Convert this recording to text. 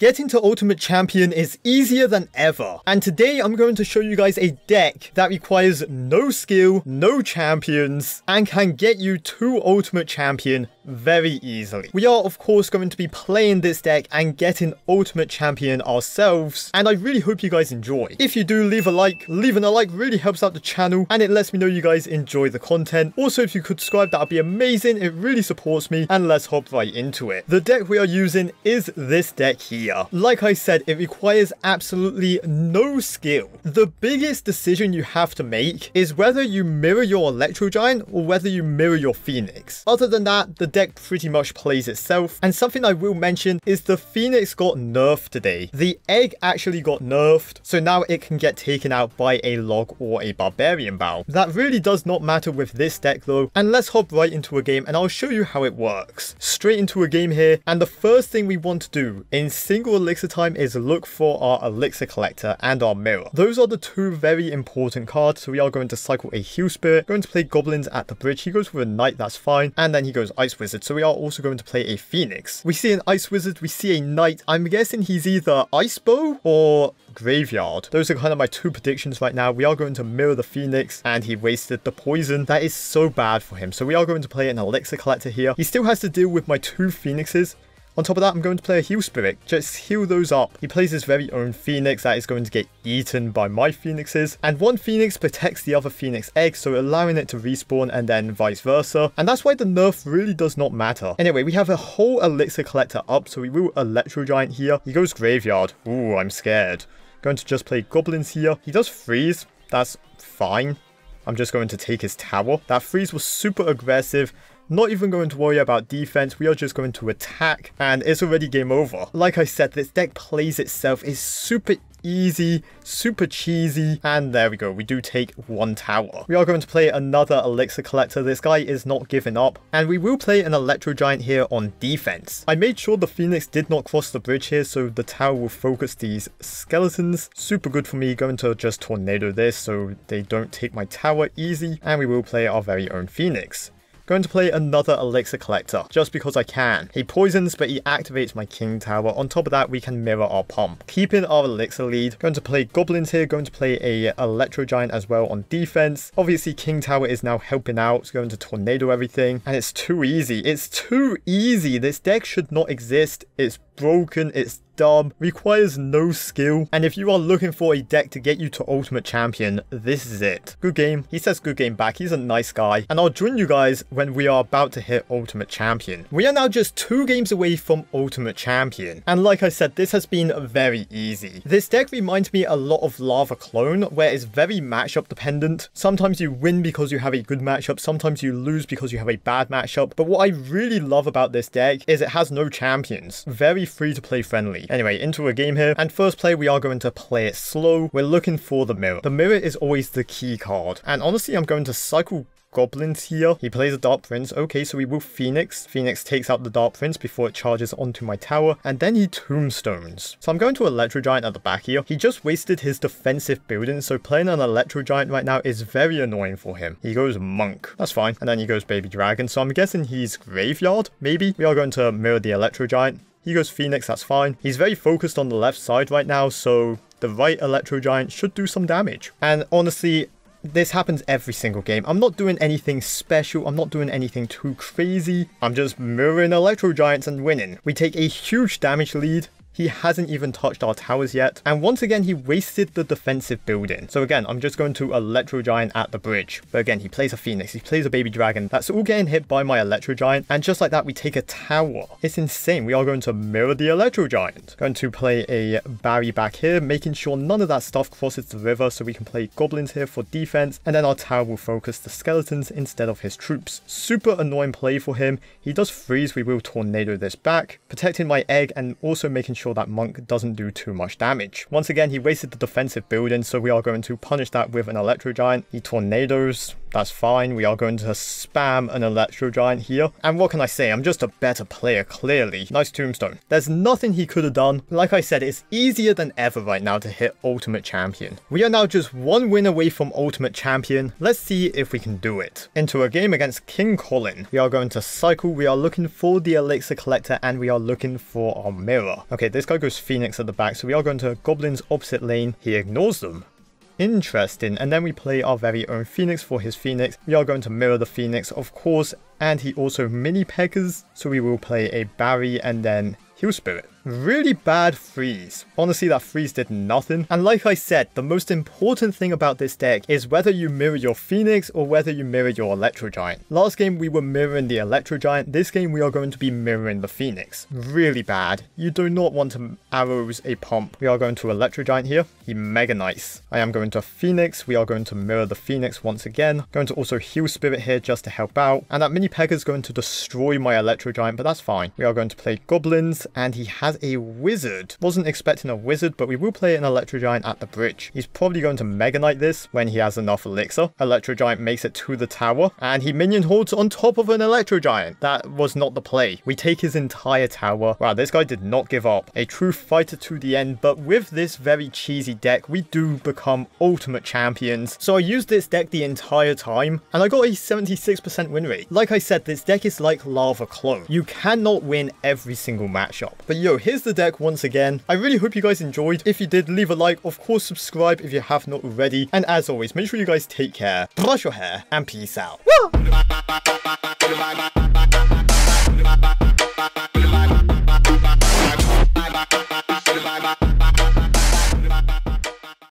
Getting to Ultimate Champion is easier than ever, and today I'm going to show you guys a deck that requires no skill, no champions, and can get you to Ultimate Champion very easily. We are of course going to be playing this deck and getting Ultimate Champion ourselves, and I really hope you guys enjoy. If you do, leave a like. Leaving a like really helps out the channel and it lets me know you guys enjoy the content. Also, if you could subscribe, that would be amazing. It really supports me, and let's hop right into it. The deck we are using is this deck here. Like I said, it requires absolutely no skill. The biggest decision you have to make is whether you mirror your Electro Giant or whether you mirror your Phoenix. Other than that, the deck pretty much plays itself. And something I will mention is the Phoenix got nerfed today. The egg actually got nerfed, so now it can get taken out by a log or a barbarian bow. That really does not matter with this deck though. And let's hop right into a game and I'll show you how it works. Straight into a game here, and the first thing we want to do in single elixir time is look for our elixir collector and our mirror. Those are the two very important cards, so we are going to cycle a heal spirit, going to play goblins at the bridge. He goes with a knight, that's fine, and then he goes ice wizard, so we are also going to play a phoenix. We see an ice wizard, we see a knight. I'm guessing he's either ice bow or graveyard. Those are kind of my two predictions right now. We are going to mirror the phoenix, and he wasted the poison. That is so bad for him, so we are going to play an elixir collector here. He still has to deal with my two phoenixes. On top of that, I'm going to play a heal spirit. Just heal those up. He plays his very own phoenix. That is going to get eaten by my phoenixes. And one phoenix protects the other phoenix egg, so allowing it to respawn and then vice versa. And that's why the nerf really does not matter. Anyway, we have a whole elixir collector up, so we will Electro Giant here. He goes graveyard. Ooh, I'm scared. Going to just play goblins here. He does freeze. That's fine. I'm just going to take his tower. That freeze was super aggressive. Not even going to worry about defense, we are just going to attack, and it's already game over. Like I said, this deck plays itself, it's super easy, super cheesy, and there we go, we do take one tower. We are going to play another elixir collector, this guy is not giving up, and we will play an Electro Giant here on defense. I made sure the phoenix did not cross the bridge here, so the tower will focus these skeletons. Super good for me, going to just tornado this so they don't take my tower, easy, and we will play our very own phoenix. Going to play another elixir collector, just because I can. He poisons, but he activates my king tower. On top of that, we can mirror our pump, keeping our elixir lead. Going to play goblins here, going to play a Electro Giant as well on defense. Obviously, king tower is now helping out. It's going to tornado everything, and it's too easy. It's too easy. This deck should not exist. It's broken, it's dumb, requires no skill, and if you are looking for a deck to get you to Ultimate Champion, this is it. Good game. He says good game back. He's a nice guy, and I'll join you guys when we are about to hit Ultimate Champion. We are now just 2 games away from Ultimate Champion, and like I said, this has been very easy. This deck reminds me a lot of Lava Clone, where it's very matchup dependent. Sometimes you win because you have a good matchup, sometimes you lose because you have a bad matchup, but what I really love about this deck is it has no champions. Very free to play friendly. Anyway, into a game here, and first play we are going to play it slow. We're looking for the mirror. The mirror is always the key card, and honestly I'm going to cycle goblins here. He plays a Dark Prince. Okay, so we will Phoenix. Phoenix takes out the Dark Prince before it charges onto my tower, and then he tombstones. So I'm going to Electro Giant at the back here. He just wasted his defensive building, so playing an Electro Giant right now is very annoying for him. He goes Monk. That's fine. And then he goes Baby Dragon, so I'm guessing he's Graveyard, maybe? We are going to mirror the Electro Giant. He goes Phoenix, that's fine. He's very focused on the left side right now, so the right Electro Giant should do some damage. And honestly, this happens every single game. I'm not doing anything special. I'm not doing anything too crazy. I'm just mirroring Electro Giants and winning. We take a huge damage lead. He hasn't even touched our towers yet. And once again, he wasted the defensive building. So again, I'm just going to Electro Giant at the bridge. But again, he plays a Phoenix. He plays a Baby Dragon. That's all getting hit by my Electro Giant. And just like that, we take a tower. It's insane. We are going to mirror the Electro Giant. Going to play a Barry back here, making sure none of that stuff crosses the river. So we can play goblins here for defense. And then our tower will focus the skeletons instead of his troops. Super annoying play for him. He does freeze. We will tornado this back, protecting my egg and also making sure that monk doesn't do too much damage. Once again, he wasted the defensive building, so we are going to punish that with an Electro Giant. He tornadoes. That's fine, we are going to spam an Electro Giant here. And what can I say, I'm just a better player, clearly. Nice tombstone. There's nothing he could have done. Like I said, it's easier than ever right now to hit Ultimate Champion. We are now just one win away from Ultimate Champion. Let's see if we can do it. Into a game against King Colin. We are going to cycle, we are looking for the Elixir Collector, and we are looking for our mirror. Okay, this guy goes Phoenix at the back, so we are going to Goblin's opposite lane. He ignores them. Interesting, and then we play our very own Phoenix for his Phoenix. We are going to mirror the Phoenix, of course, and he also Mini Pekkas, so we will play a Barry and then Heal Spirit. Really bad freeze. Honestly, that freeze did nothing. And like I said, the most important thing about this deck is whether you mirror your Phoenix or whether you mirror your Electro Giant. Last game we were mirroring the Electro Giant. This game we are going to be mirroring the Phoenix. Really bad. You do not want to arrows a pump. We are going to Electro Giant here. He Mega Knights. I am going to Phoenix. We are going to mirror the Phoenix once again. Going to also Heal Spirit here just to help out. And that Mini Pekka is going to destroy my Electro Giant, but that's fine. We are going to play Goblins, and he has a Wizard. Wasn't expecting a Wizard, but we will play an Electro Giant at the bridge. He's probably going to Mega Knight this when he has enough Elixir. Electro Giant makes it to the tower, and he Minion Hordes on top of an Electro Giant. That was not the play. We take his entire tower. Wow, this guy did not give up. A true fighter to the end, but with this very cheesy deck, we do become Ultimate Champions. So I used this deck the entire time, and I got a 76% win rate. Like I said, this deck is like Lava Clone. You cannot win every single matchup. But yo, here's the deck once again. I really hope you guys enjoyed. If you did, leave a like. Of course, subscribe if you have not already. And as always, make sure you guys take care, brush your hair, and peace out. Woo!